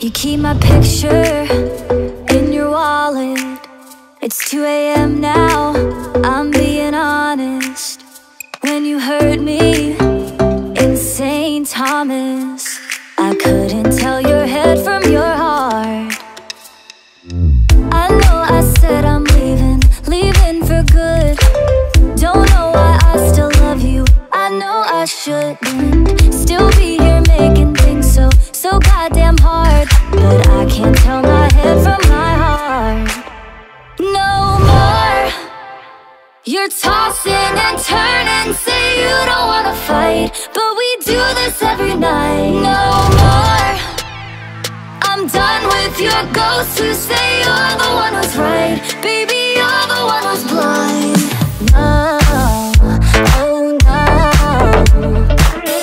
You keep my picture in your wallet. It's 2 a.m. now, I'm being honest. When you hurt me in St. Thomas, I couldn't tell your head from your heart. I know I said I'm leaving, leaving for good. Don't know why I still love you, I know I shouldn't. Still be here making things so goddamn hard. But I can't tell my head from my heart. No more. You're tossing and turning, say you don't wanna fight, but we do this every night. No more. I'm done with your ghosts who say you're the one who's right. Baby, you're the one who's blind. No, oh no. No, no, no. No.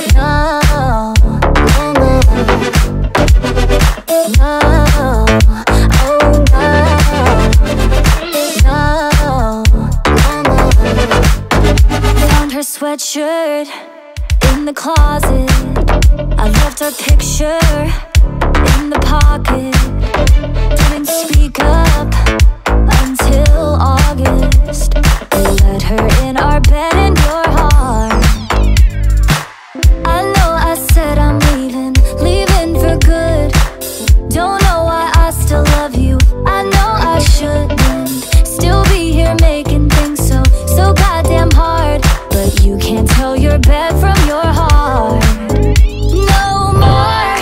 Sweatshirt in the closet, I left our picture in the pocket. Didn't speak up until August. We let her in our bed and your heart. I know I said I'm leaving, leaving for good. Don't know why I still love you, I know I shouldn't. Still be here making things so goddamn hard. But you can't tell your bed from your heart. No more.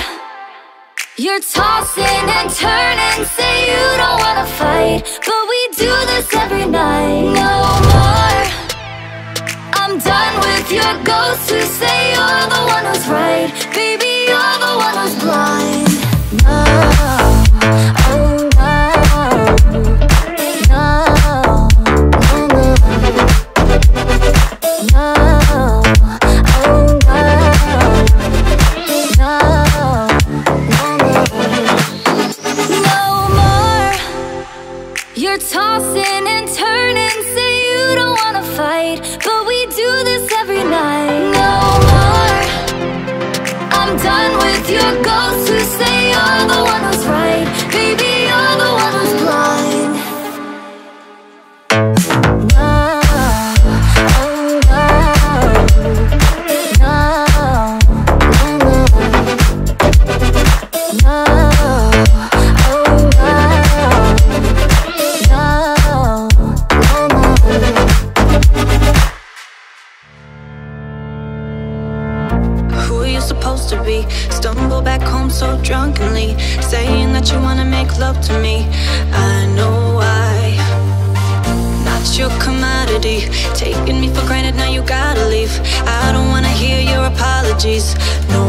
You're tossing and turning, say you don't wanna fight, but we do this every night. No more. I'm done with your ghosts who say you're the one who's right. Baby, you're the one who's blind. No, oh no. Tossing and turning, say you don't wanna fight, but we do this every night. No more. I'm done with your ghosts who say you're the one who's right. Baby, you're the one who's blind. Stumble back home so drunkenly, saying that you wanna make love to me. I know why. Not your commodity, taking me for granted, now you gotta leave. I don't wanna hear your apologies, no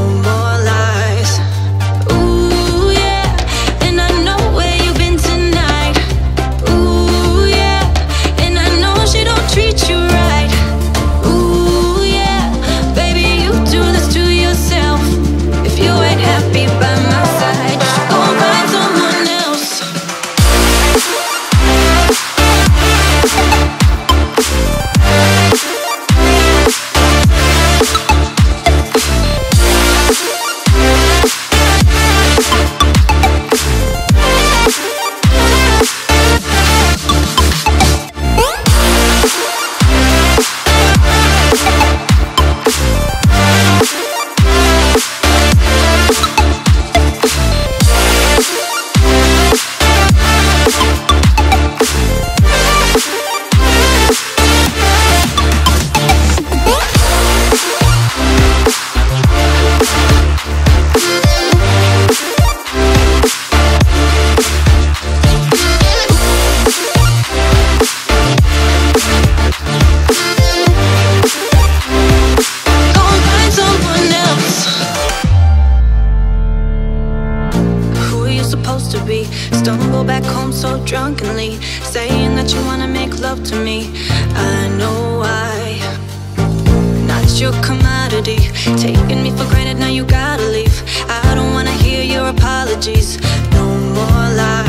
more lies.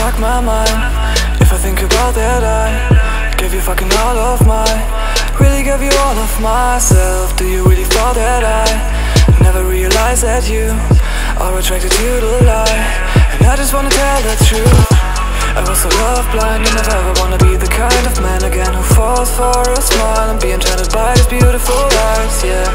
fuck my mind. If I think about that, I gave you fucking all of my, really gave you all of myself. Do you really thought that I never realized that you are attracted to the light? And I just wanna tell the truth, I was so love blind, and I've ever wanna be the kind of man again who falls for a smile and be enchanted by his beautiful eyes, yeah.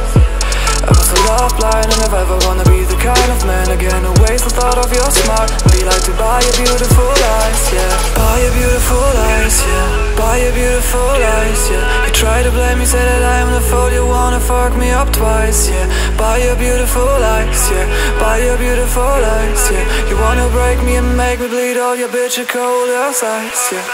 I was so love blind, and if I ever wanna be the kind of man again who wastes the thought of your smart, be like to buy your beautiful eyes, yeah. Buy your beautiful eyes, yeah. Buy your beautiful eyes, yeah. You try to blame me, say that I am the fool, you wanna fuck me up twice, yeah. Buy your beautiful eyes, yeah. Buy your beautiful eyes, yeah. You wanna break me and make me bleed, all your bitch are cold as ice, yeah.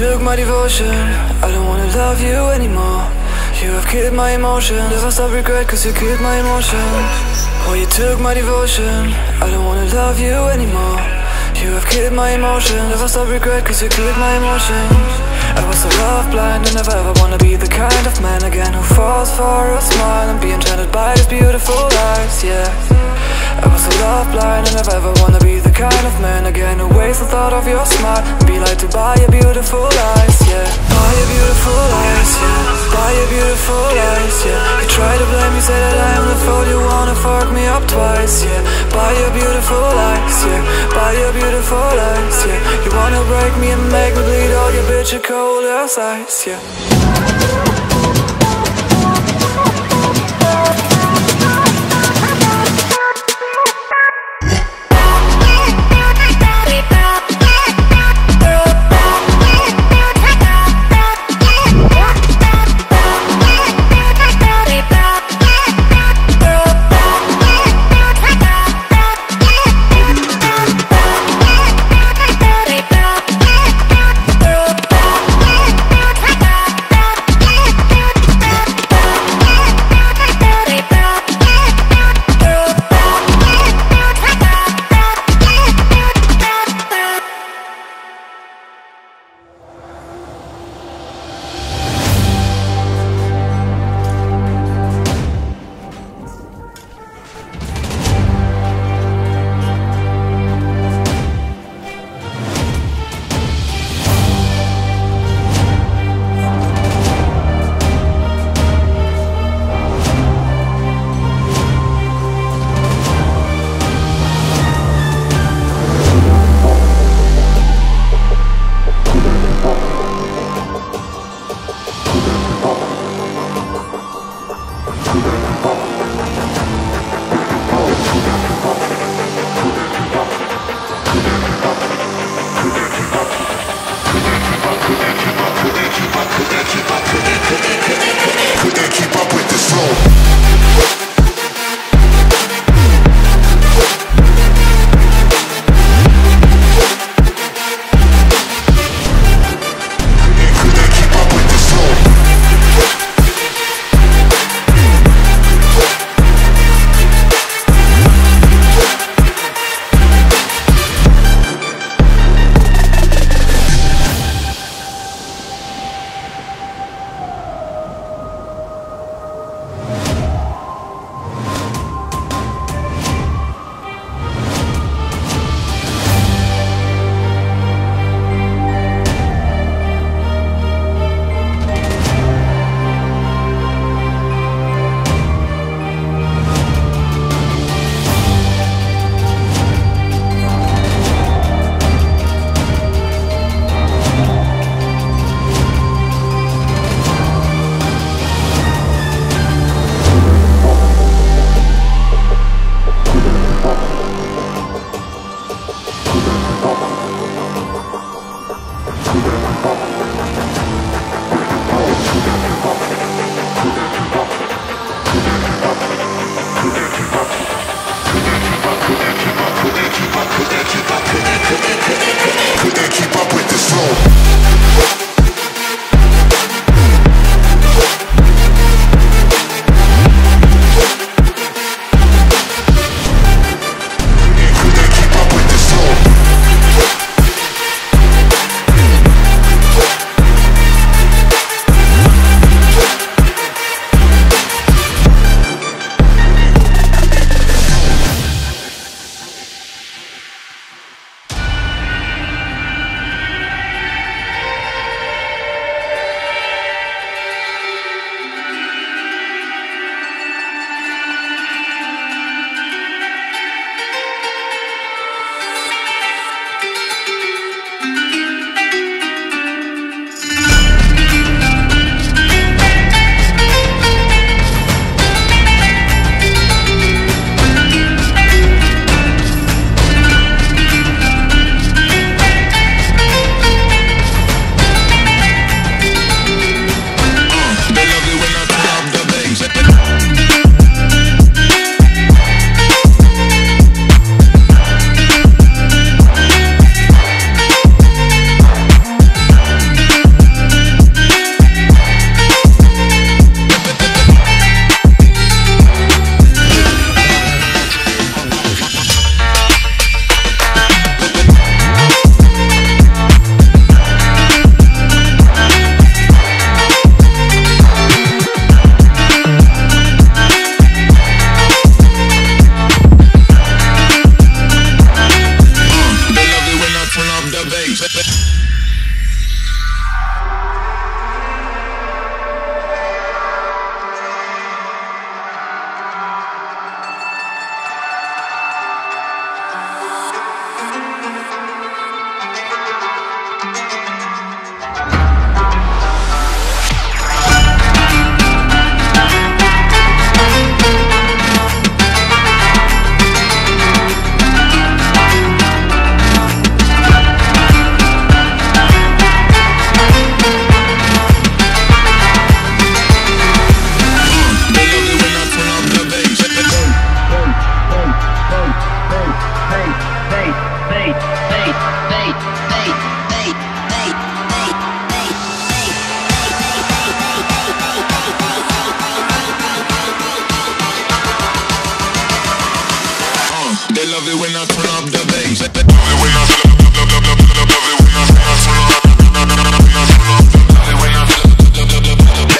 Took my devotion, I don't wanna love you anymore. You have killed my emotions. Never stop regret, cause you killed my emotions. Oh, you took my devotion, I don't wanna love you anymore. You have killed my emotions. Never stop regret, cause you killed my emotions. I was so love blind, and never ever wanna be the kind of man again who falls for a smile and be enchanted by his beautiful eyes, yeah. I was so love blind, and never ever wanna be the kind of man again who wastes the thought of your smile, be like to buy your beautiful eyes, yeah. Buy your beautiful eyes, yeah. Buy your beautiful eyes, yeah. You try to blame me, say that I am the fool, you wanna fuck me up twice, yeah. Buy your beautiful eyes, yeah. Buy your beautiful eyes, yeah. You wanna break me and make me bleed, all your bitch are cold as ice, yeah. love it when I turn up the bass. Love it when I turn up the bass. Love it when I turn up the bass.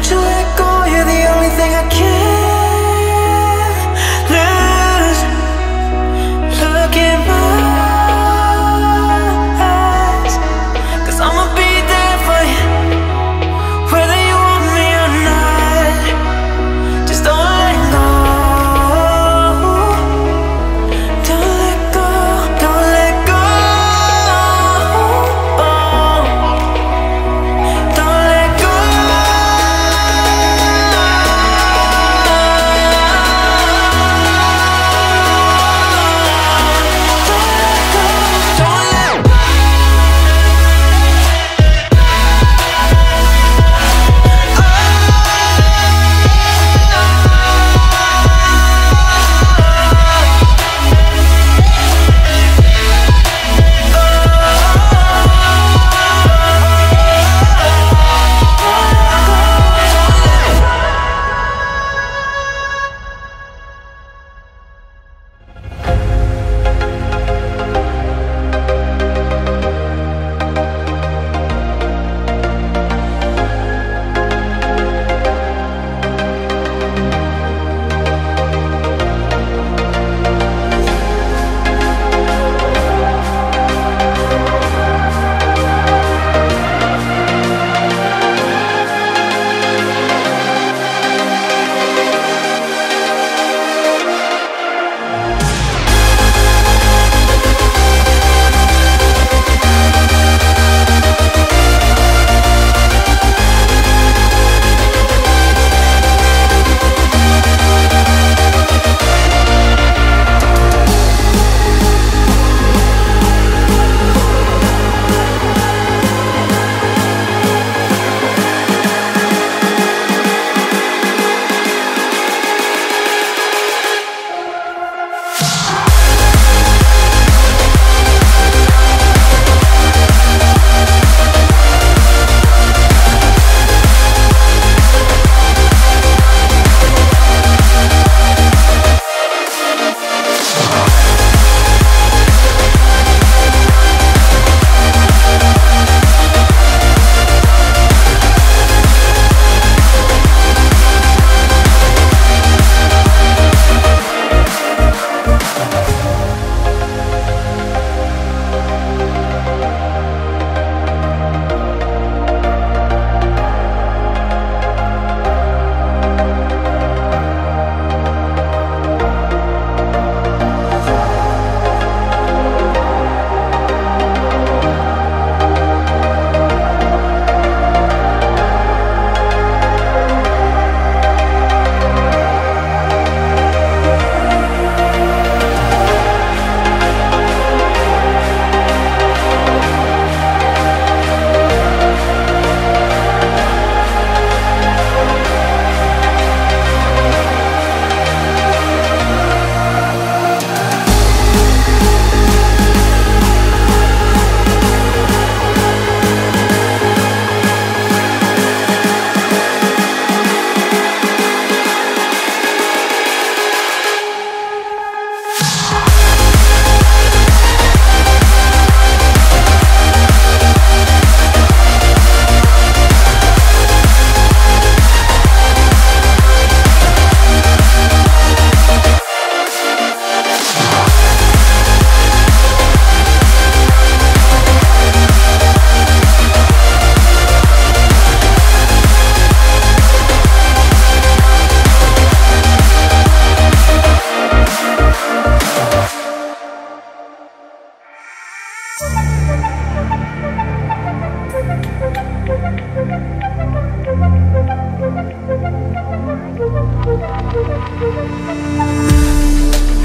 Won't you let go? You're the only thing I can't lose. Look in my eyes, 'cause I'ma be there for you, whether you want me or not. Just don't let go. Don't let go. Don't let go. Don't let go.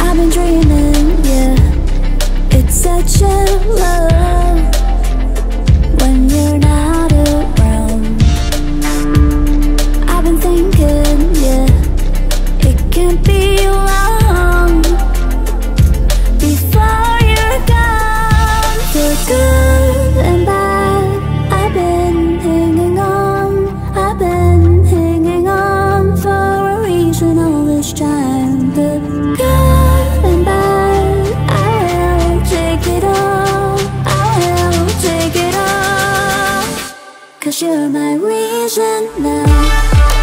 I've been dreaming, yeah. It's such a love when you're not around. I've been thinking, yeah, it can't be long before you're gone. For good and bad, I've been hanging on. I've been hanging on for a reason all this time. The good. You're my reason now.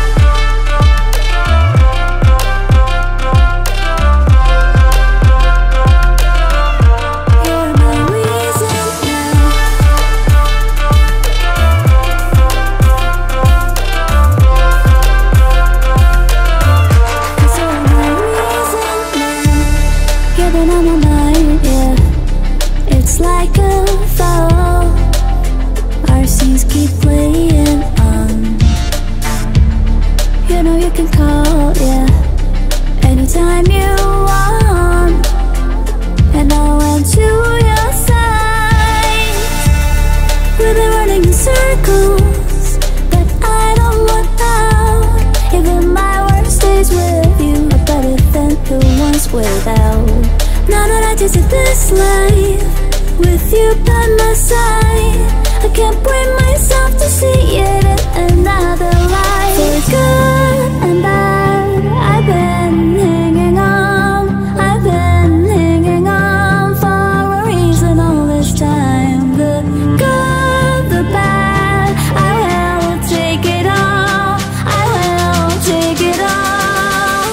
pictures of this life with you by my side. I can't bring myself to see it in another life. For good and bad, I've been hanging on. I've been hanging on for a reason all this time. The good, the bad, I will take it all. I will take it all.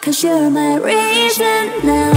'Cause you're my reason now.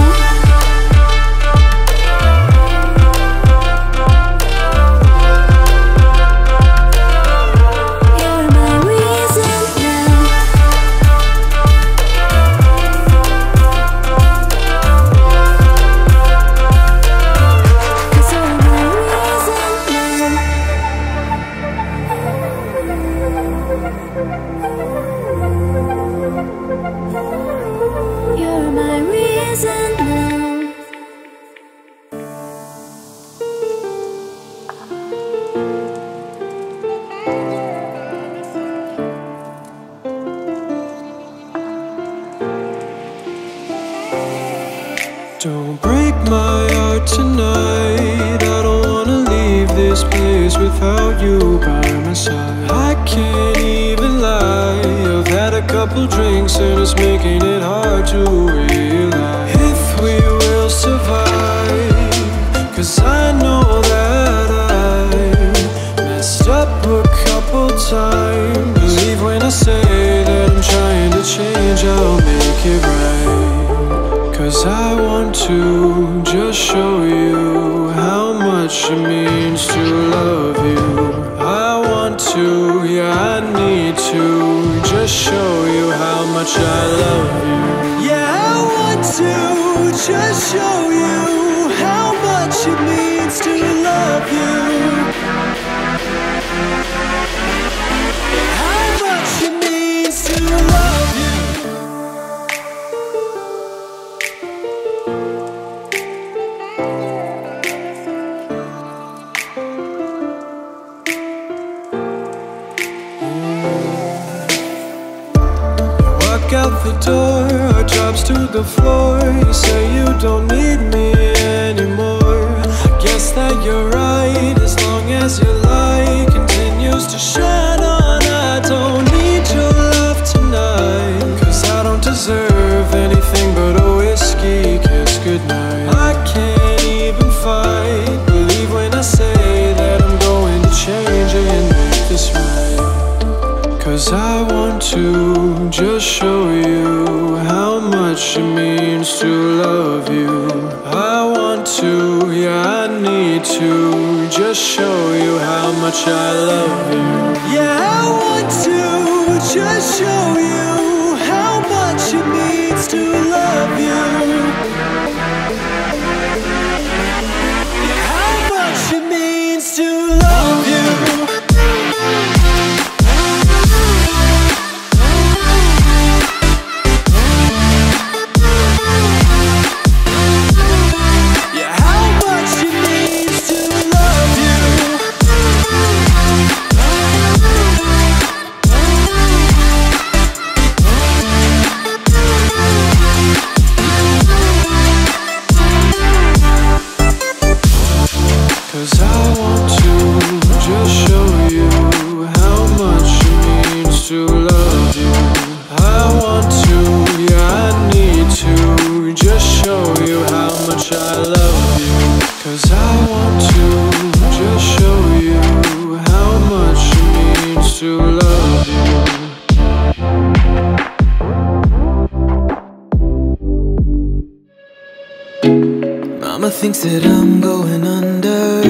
Don't break my heart tonight. I don't wanna leave this place without you by my side. I can't even lie, I've had a couple drinks and it's making it hard to realize if we will survive. 'Cause I know that I messed up a couple times. Believe when I say that I'm trying to change, I'll make it right. 'Cause I want to just show you how much it means to love you. I want to, yeah, I need to just show you how much I love you. Yeah, I want to just show you how much it means to love you. How much it means to love you. Out the door, our jobs to the floor. You say you don't need me anymore. I guess that you're right, as long as your light continues to shine on. I don't need your love tonight, 'cause I don't deserve anything but a whiskey kiss goodnight. I can't even fight, believe when I say that I'm going to change and make this right. 'Cause I want to just show you how much it means to love you. I want to, yeah, I need to just show you how much I love you. Yeah, I want to just show you how much it means to love you. Yeah, how much it means to love you. Thinks that I'm going under.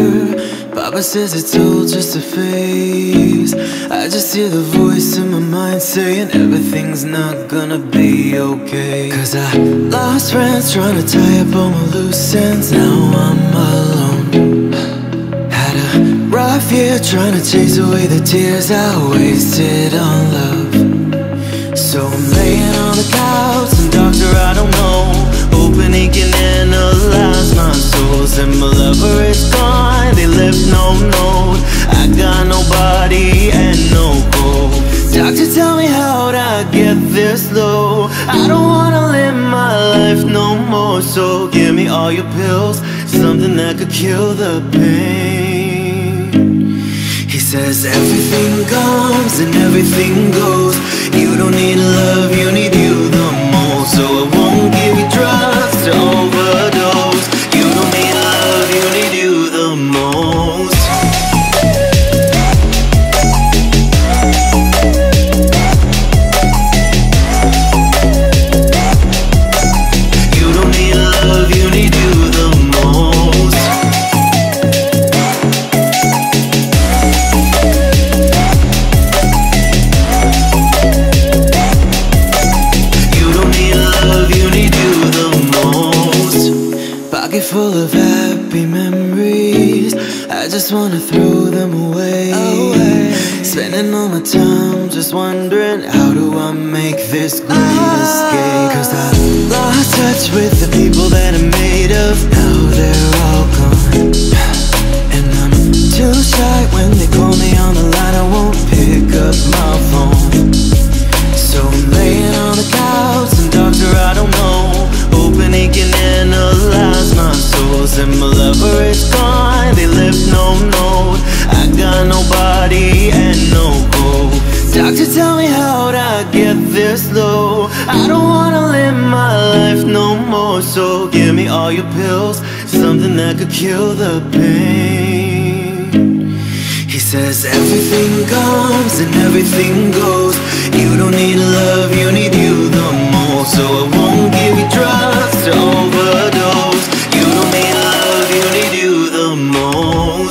Papa says it's all just a phase. I just hear the voice in my mind saying everything's not gonna be okay. 'Cause I lost friends trying to tie up all my loose ends. Now I'm alone. Had a rough year trying to chase away the tears I wasted on love. So I'm laying on the couch, and doctor, I don't know, hoping he can analyze my souls. And my lover is gone, they left no note. I got nobody and no goal. Doctor, tell me how'd I I get this low. I don't wanna live my life no more, so give me all your pills, something that could kill the pain. He says everything comes and everything goes. You don't need love, you need you the most. So I won't give you drugs to overdose. You don't need love, you need you the most. Full of happy memories, I just wanna throw them away. Spending all my time just wondering, how do I make this great escape? Cause I lost touch with the people that I'm made of. Now they're all gone, and I'm too shy. When they call me on the line, I won't pick up my phone. So I'm laying on the couch, and doctor, I don't know, hoping he can analyze my souls. And my lover is gone, they left no note. I got nobody and no hope. Doctor, tell me how'd I get this low. I don't wanna live my life no more, so give me all your pills, something that could kill the pain. He says everything comes and everything goes. You don't need love, you need you the most. So I won't give you drugs to overdose. You don't need love, you need you the most.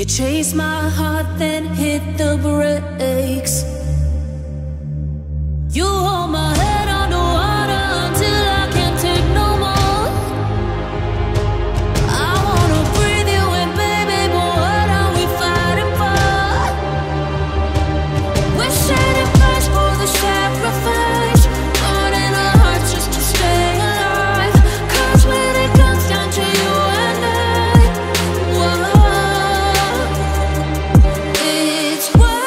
You chased my heart, then hit the brakes. You hold my head underwater until I can't take no more. I wanna breathe you in, baby, but what are we fighting for? We're shedding flash for the sacrifice, burning our hearts just to stay alive. 'Cause when it comes down to you and I, whoa, it's wild.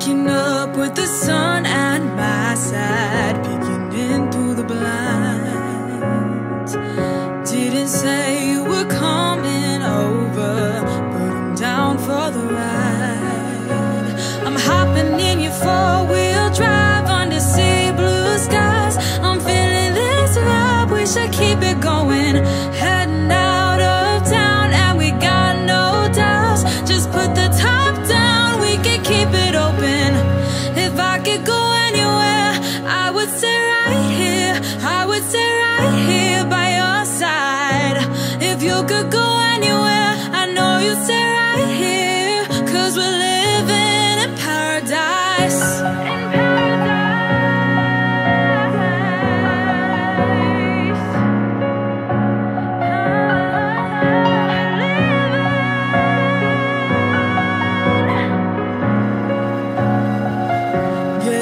Waking up with the sun at my side, peeking in through the blinds. Didn't say you were coming over, but I'm down for the ride. I'm hopping in your four-wheel drive under sea blue skies. I'm feeling this vibe, wish I keep it going. Heading out of town and we got no doubts. Just put the top down, we can keep it open. If I could go anywhere, I would stay right here. I would stay right here by your side. If you could go anywhere, I know you'd stay right here. 'Cause we're living in paradise.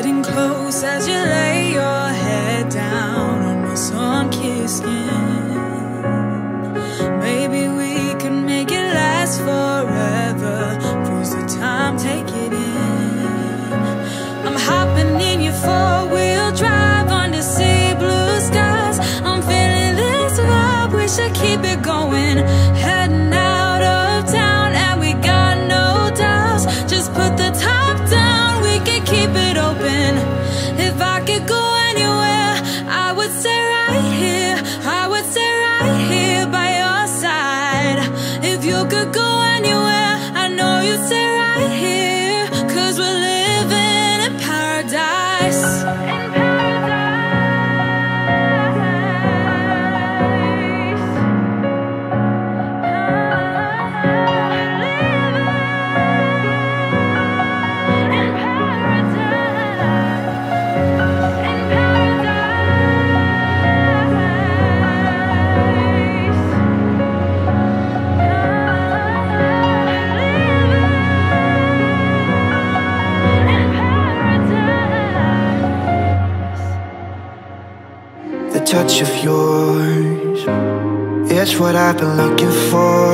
In as you lay your head down on my sun-kissed skin, maybe we can make it last forever. Freeze the time, take it in. I'm hopping in your four-wheel drive under sea blue skies. I'm feeling this vibe, wish I keep it going. Heading out of town and we got no doubts. Just put the top down, we can keep it open. If I could go anywhere, I would stay right here. I would stay right here by your side. If you could go anywhere, I know you'd stay right here. 'Cause we're living in paradise. In touch of yours, it's what I've been looking for.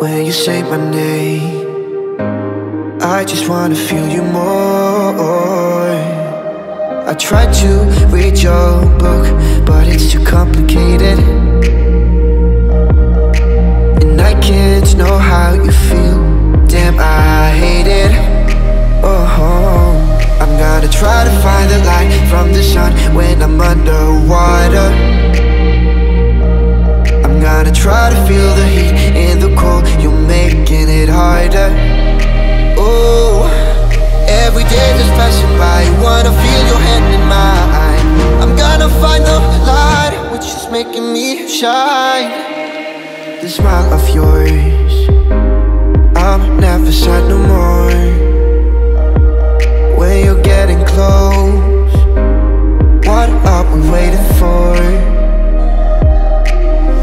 When you say my name, I just wanna feel you more. I tried to read your book, but it's too complicated, and I can't know how you feel. Damn, I hate it. Oh, I'm gonna try to find the light from the sun when I'm underwater. I'm gonna try to feel the heat in the cold, you're making it harder. Oh, every day that's passing by, wanna feel your hand in mine. I'm gonna find the light, which is making me shine. The smile of yours, I'm never sad no more. When you're getting close, what are we waiting for?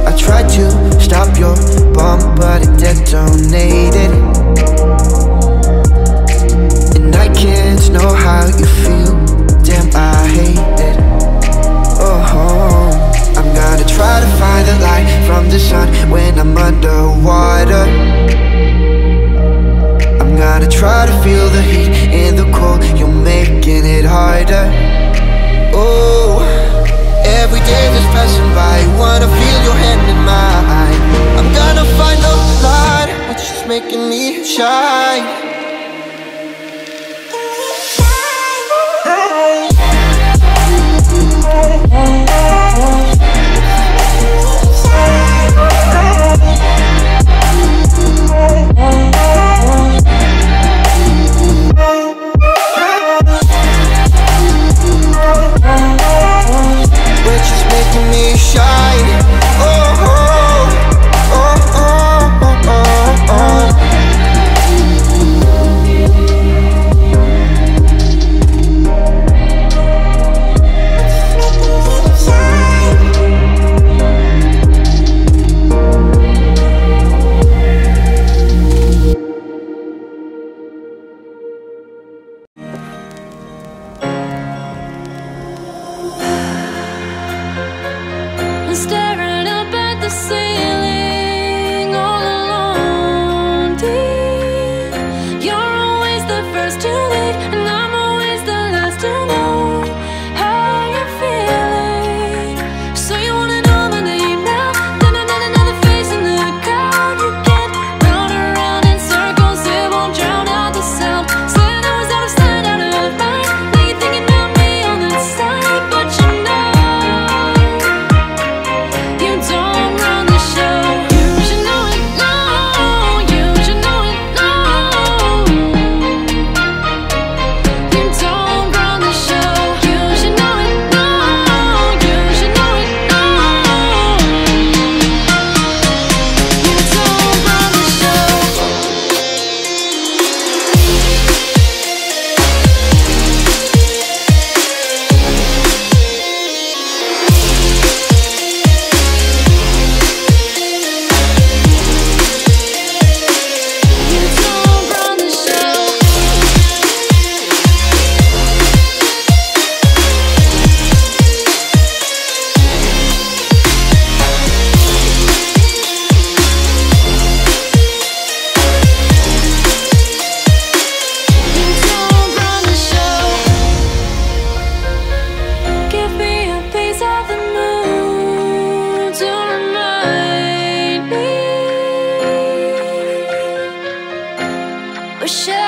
I tried to stop your bomb, but it detonated, and I can't know how you feel. Damn, I hate it. Oh, I'm gonna try to find the light from the sun when I'm underwater. I'm gonna try to feel the heat in the cold, you're making it harder. Oh, every day that's passing by, wanna feel your hand in mine. I'm gonna find the light, which is making me shine. Shit.